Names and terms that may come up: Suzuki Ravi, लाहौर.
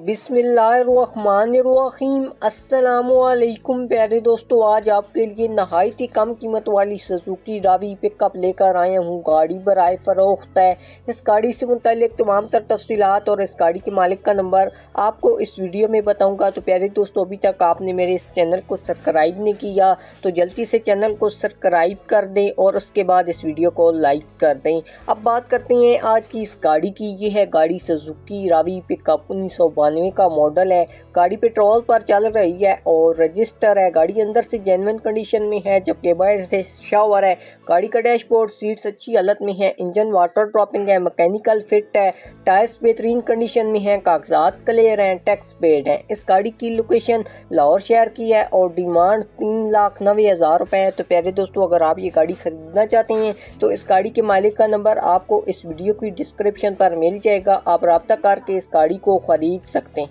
बिस्मिल्लाहिर्रहमानिर्रहीम। अस्सलामुअलैकुम प्यारे दोस्तों, आज आपके लिए नहायत ही कम कीमत वाली सुजुकी रावी पिकअप लेकर आया हूँ। गाड़ी बराए फरोख्त है। इस गाड़ी से मुतालिक तमाम तर तफसीलात और इस गाड़ी के मालिक का नंबर आपको इस वीडियो में बताऊँगा। तो प्यारे दोस्तों, अभी तक आपने मेरे इस चैनल को सब्सक्राइब नहीं किया तो जल्दी से चैनल को सब्सक्राइब कर दें और उसके बाद इस वीडियो को लाइक कर दें। अब बात करते हैं आज की इस गाड़ी की। ये है गाड़ी सुजुकी रावी पिकअप 1992 का मॉडल है। गाड़ी पेट्रोल पर चल रही है और रजिस्टर है। गाड़ी अंदर से जेन्युइन कंडीशन में है जबकि बाहर से शावर है। गाड़ी का डैशबोर्ड सीट्स अच्छी हालत में है। इंजन वाटर ड्रॉपिंग है। मैकेनिकल फिट है। टायर्स बेहतरीन कंडीशन में है। कागजात क्लियर हैं। टैक्स पेड है। इस गाड़ी की लोकेशन लाहौर शहर की है और डिमांड 3,90,000 रुपये है। तो प्यारे दोस्तों, अगर आप ये गाड़ी खरीदना चाहते हैं तो इस गाड़ी के मालिक का नंबर आपको इस वीडियो की डिस्क्रिप्शन पर मिल जाएगा। आप राब्ता करके इस गाड़ी को खरीद सकते हैं।